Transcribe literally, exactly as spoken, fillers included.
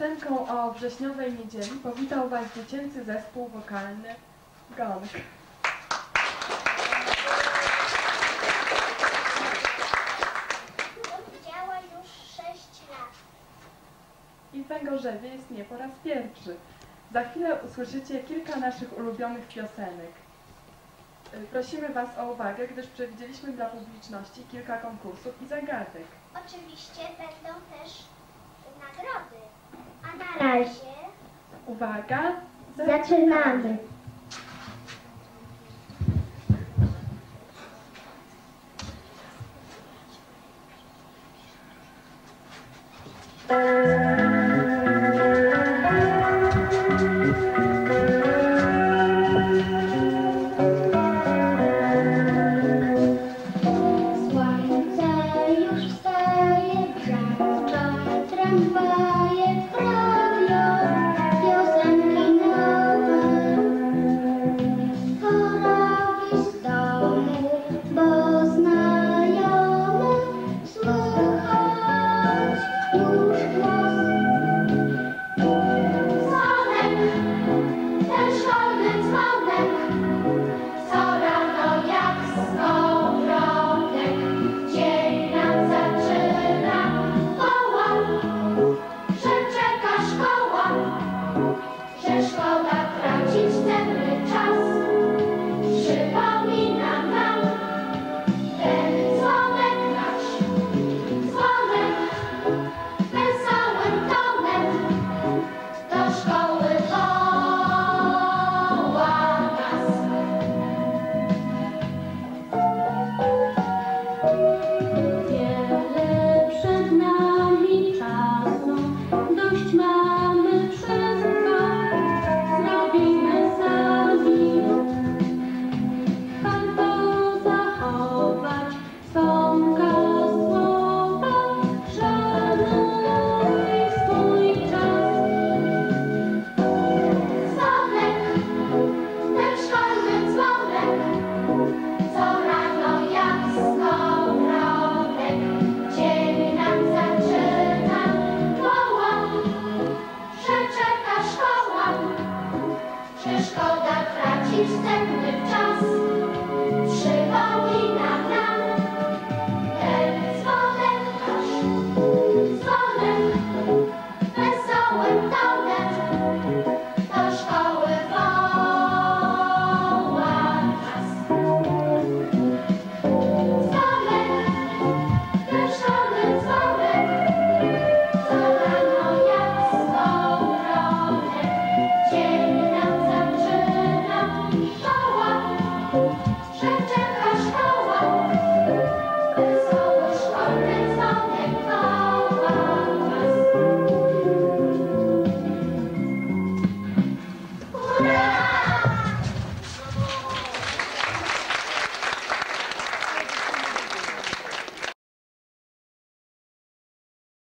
Piosenką o wrześniowej niedzieli powitał Was Dziecięcy Zespół Wokalny GONG. Działa już sześć lat. I w Węgorzewie jest nie po raz pierwszy. Za chwilę usłyszycie kilka naszych ulubionych piosenek. Prosimy Was o uwagę, gdyż przewidzieliśmy dla publiczności kilka konkursów i zagadek. Oczywiście będą też nagrody. A na razie... Uwaga! Zaczynamy! Szkoda tracić ten